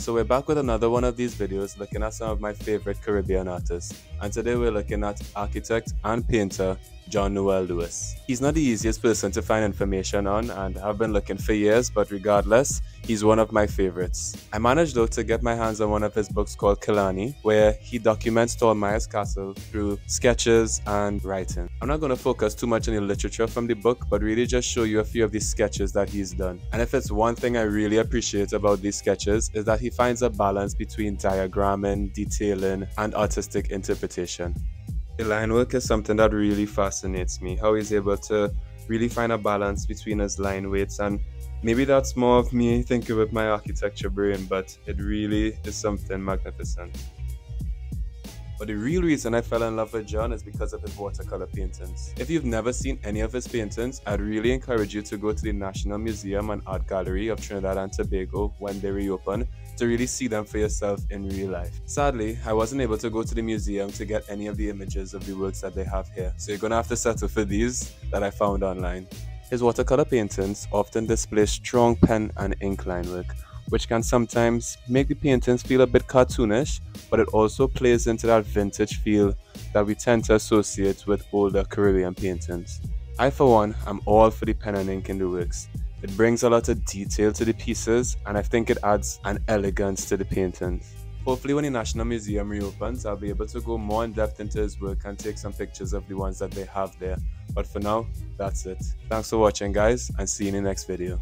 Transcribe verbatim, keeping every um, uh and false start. So we're back with another one of these videos looking at some of my favorite Caribbean artists, and today we're looking at architect and painter John Newel Lewis. He's not the easiest person to find information on, and I've been looking for years, but regardless, he's one of my favorites. I managed though to get my hands on one of his books called Killarney, where he documents Stollmeyer's Castle through sketches and writing. I'm not going to focus too much on the literature from the book, but really just show you a few of the sketches that he's done. And if it's one thing I really appreciate about these sketches, is that he finds a balance between diagramming, detailing, and artistic interpretation. The line work is something that really fascinates me, how he's able to really find a balance between his line weights, and maybe that's more of me thinking with my architecture brain, but it really is something magnificent. But the real reason I fell in love with John is because of his watercolor paintings. If you've never seen any of his paintings, I'd really encourage you to go to the National Museum and Art Gallery of Trinidad and Tobago when they reopen, to really see them for yourself in real life. Sadly, I wasn't able to go to the museum to get any of the images of the works that they have here, so you're gonna have to settle for these that I found online. His watercolor paintings often display strong pen and ink line work, which can sometimes make the paintings feel a bit cartoonish, but it also plays into that vintage feel that we tend to associate with older Caribbean paintings. I, for one, am all for the pen and ink in the works. It brings a lot of detail to the pieces, and I think it adds an elegance to the paintings. Hopefully when the National Museum reopens, I'll be able to go more in depth into his work and take some pictures of the ones that they have there. But for now, that's it. Thanks for watching guys, and see you in the next video.